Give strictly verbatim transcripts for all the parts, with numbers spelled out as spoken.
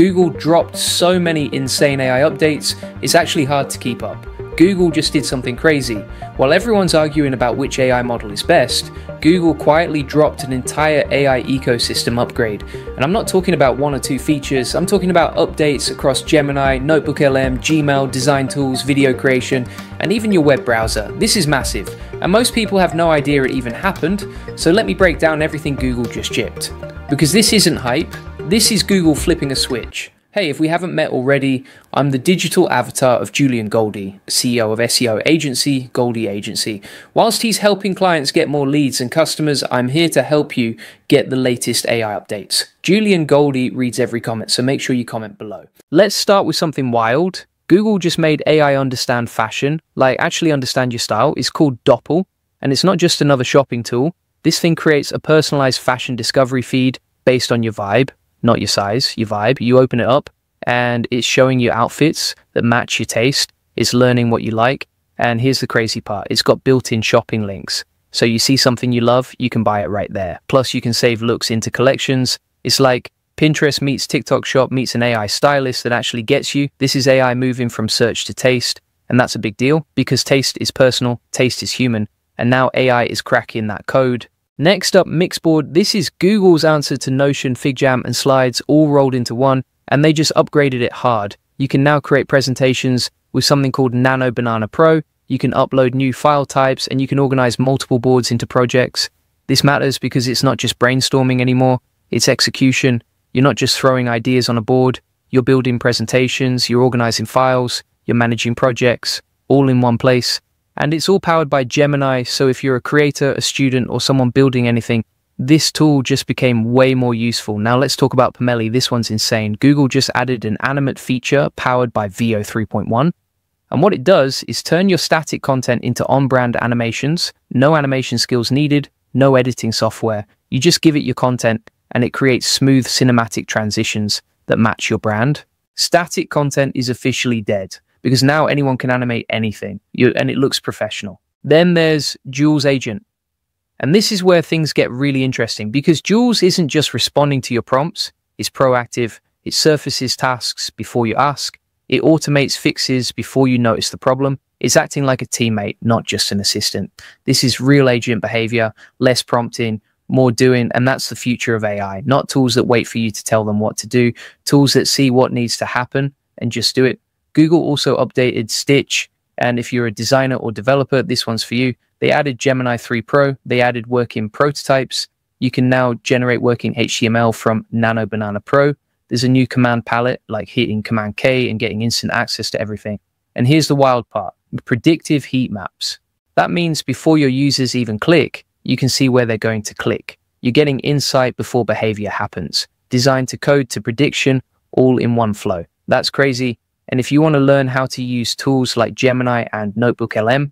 Google dropped so many insane A I updates, it's actually hard to keep up. Google just did something crazy. While everyone's arguing about which A I model is best, Google quietly dropped an entire A I ecosystem upgrade. And I'm not talking about one or two features, I'm talking about updates across Gemini, NotebookLM, Gmail, design tools, video creation, and even your web browser. This is massive, and most people have no idea it even happened, so let me break down everything Google just chipped. Because this isn't hype, this is Google flipping a switch. Hey, if we haven't met already, I'm the digital avatar of Julian Goldie, C E O of S E O agency, Goldie Agency. Whilst he's helping clients get more leads and customers, I'm here to help you get the latest A I updates. Julian Goldie reads every comment, so make sure you comment below. Let's start with something wild. Google just made A I understand fashion, like actually understand your style. It's called Doppel, and it's not just another shopping tool. This thing creates a personalized fashion discovery feed based on your vibe. Not your size, your vibe. You open it up and it's showing you outfits that match your taste. It's learning what you like. And here's the crazy part. It's got built-in shopping links. So you see something you love, you can buy it right there. Plus you can save looks into collections. It's like Pinterest meets TikTok shop meets an A I stylist that actually gets you. This is A I moving from search to taste. And that's a big deal because taste is personal, taste is human. And now A I is cracking that code. Next up, Mixboard. This is Google's answer to Notion, FigJam, and Slides all rolled into one, and they just upgraded it hard. You can now create presentations with something called Nano Banana Pro. You can upload new file types, and you can organize multiple boards into projects. This matters because it's not just brainstorming anymore, it's execution. You're not just throwing ideas on a board. You're building presentations, you're organizing files, you're managing projects, all in one place. And it's all powered by Gemini, so if you're a creator, a student, or someone building anything, this tool just became way more useful. Now let's talk about Pomelli. This one's insane. Google just added an animate feature powered by V O three point one. And what it does is turn your static content into on-brand animations. No animation skills needed, no editing software. You just give it your content, and it creates smooth cinematic transitions that match your brand. Static content is officially dead, because now anyone can animate anything, you, and it looks professional. Then there's Jules Agent. And this is where things get really interesting, because Jules isn't just responding to your prompts, it's proactive, it surfaces tasks before you ask, it automates fixes before you notice the problem, it's acting like a teammate, not just an assistant. This is real agent behavior, less prompting, more doing, and that's the future of A I. Not tools that wait for you to tell them what to do, tools that see what needs to happen and just do it. Google also updated Stitch, and if you're a designer or developer, this one's for you. They added Gemini three Pro, they added working prototypes. You can now generate working H T M L from Nano Banana Pro. There's a new command palette, like hitting Command K and getting instant access to everything. And here's the wild part, predictive heat maps. That means before your users even click, you can see where they're going to click. You're getting insight before behavior happens. Designed to code to prediction, all in one flow. That's crazy. And if you want to learn how to use tools like Gemini and NotebookLM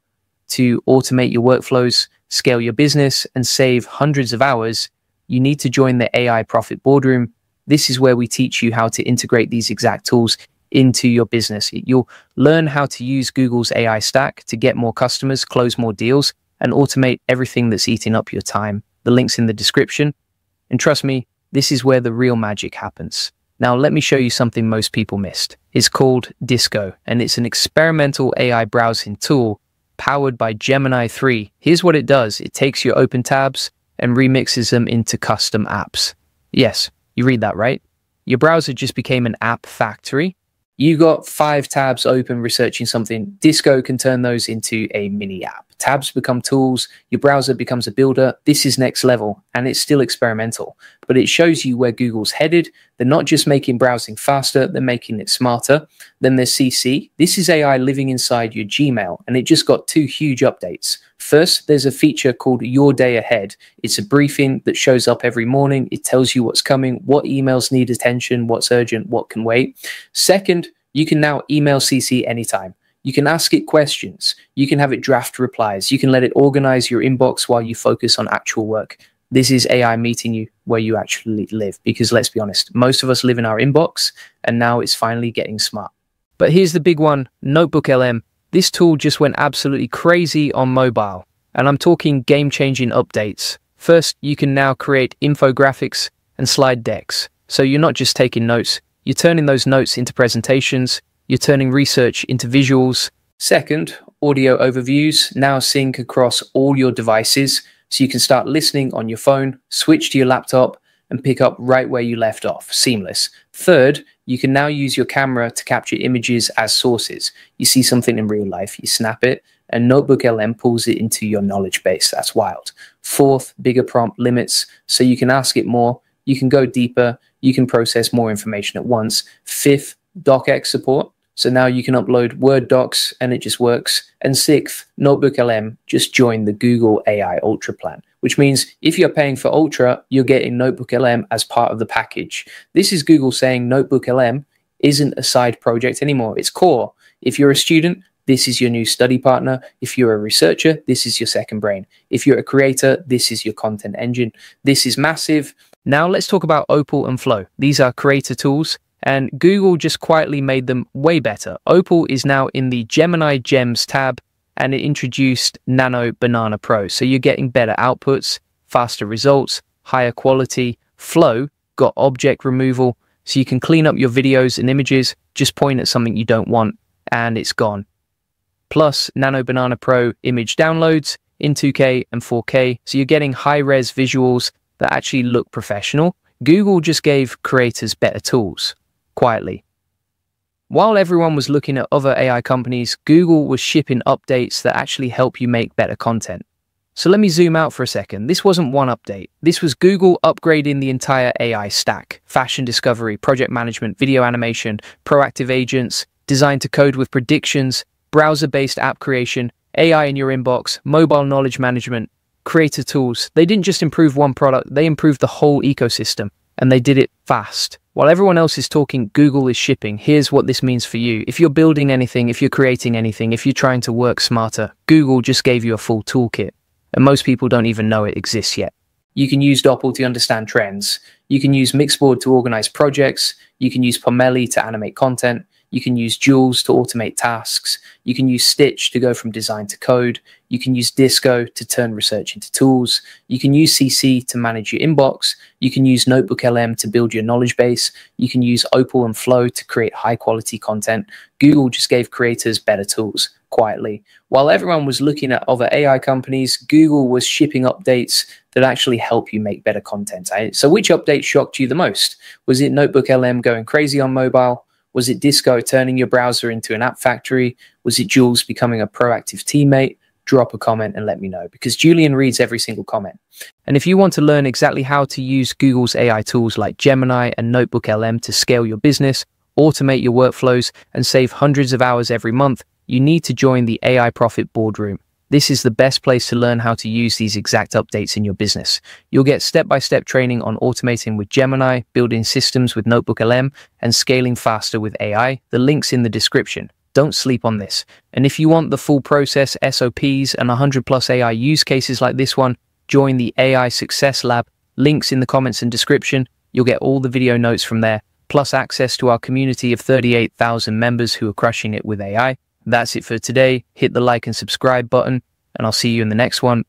to automate your workflows, scale your business, and save hundreds of hours, you need to join the A I Profit Boardroom. This is where we teach you how to integrate these exact tools into your business. You'll learn how to use Google's A I stack to get more customers, close more deals, and automate everything that's eating up your time. The link's in the description. And trust me, this is where the real magic happens. Now let me show you something most people missed. It's called Disco, and it's an experimental A I browsing tool powered by Gemini three. Here's what it does. It takes your open tabs and remixes them into custom apps. Yes, you read that right? Your browser just became an app factory. You got five tabs open researching something. Disco can turn those into a mini app. Tabs become tools, your browser becomes a builder. This is next level, and it's still experimental, but it shows you where Google's headed. They're not just making browsing faster, they're making it smarter. Then there's C C. This is A I living inside your Gmail, and it just got two huge updates. First, there's a feature called Your Day Ahead. It's a briefing that shows up every morning. It tells you what's coming, what emails need attention, what's urgent, what can wait. Second, you can now email C C anytime. You can ask it questions, you can have it draft replies, you can let it organize your inbox while you focus on actual work. This is A I meeting you where you actually live, because let's be honest, most of us live in our inbox, and now it's finally getting smart. But here's the big one, NotebookLM. This tool just went absolutely crazy on mobile, and I'm talking game-changing updates. First, you can now create infographics and slide decks, so you're not just taking notes, You're turning those notes into presentations. You're turning research into visuals. Second, audio overviews now sync across all your devices, so you can start listening on your phone, switch to your laptop, and pick up right where you left off. Seamless. Third, you can now use your camera to capture images as sources. You see something in real life, you snap it, and NotebookLM pulls it into your knowledge base. That's wild. Fourth, bigger prompt limits, so you can ask it more, you can go deeper, you can process more information at once. Fifth, DocX support, so now you can upload Word docs and it just works. And sixth, NotebookLM just joined the Google A I Ultra plan, which means if you're paying for Ultra, you're getting NotebookLM as part of the package. This is Google saying NotebookLM isn't a side project anymore. It's core. If you're a student, this is your new study partner. If you're a researcher, this is your second brain. If you're a creator, this is your content engine. This is massive. Now let's talk about Opal and Flow. These are creator tools, and Google just quietly made them way better. Opal is now in the Gemini Gems tab, and it introduced Nano Banana Pro. So you're getting better outputs, faster results, higher quality. Flow got object removal, so you can clean up your videos and images, just point at something you don't want, and it's gone. Plus, Nano Banana Pro image downloads in two K and four K, so you're getting high-res visuals that actually look professional. Google just gave creators better tools, quietly. While everyone was looking at other A I companies, Google was shipping updates that actually help you make better content. So let me zoom out for a second. This wasn't one update. This was Google upgrading the entire A I stack: fashion discovery, project management, video animation, proactive agents designed to code with predictions, browser-based app creation, A I in your inbox, mobile knowledge management, creator tools. They didn't just improve one product, they improved the whole ecosystem, and they did it fast. While everyone else is talking, Google is shipping. Here's what this means for you. If you're building anything, if you're creating anything, if you're trying to work smarter, Google just gave you a full toolkit, and most people don't even know it exists yet. You can use Doppel to understand trends. You can use Mixboard to organize projects. You can use Pomelli to animate content. You can use Jules to automate tasks. You can use Stitch to go from design to code. You can use Disco to turn research into tools. You can use C C to manage your inbox. You can use NotebookLM to build your knowledge base. You can use Opal and Flow to create high quality content. Google just gave creators better tools, quietly. While everyone was looking at other A I companies, Google was shipping updates that actually help you make better content. So which update shocked you the most? Was it NotebookLM going crazy on mobile? Was it Disco turning your browser into an app factory? Was it Jules becoming a proactive teammate? Drop a comment and let me know, because Julian reads every single comment. And if you want to learn exactly how to use Google's A I tools like Gemini and NotebookLM to scale your business, automate your workflows, and save hundreds of hours every month, you need to join the A I Profit Boardroom. This is the best place to learn how to use these exact updates in your business. You'll get step-by-step training on automating with Gemini, building systems with NotebookLM, and scaling faster with A I. The link's in the description. Don't sleep on this. And if you want the full process, S O Ps, and one hundred plus A I use cases like this one, join the A I Success Lab. Links in the comments and description. You'll get all the video notes from there, plus access to our community of thirty-eight thousand members who are crushing it with A I. That's it for today. Hit the like and subscribe button, and I'll see you in the next one.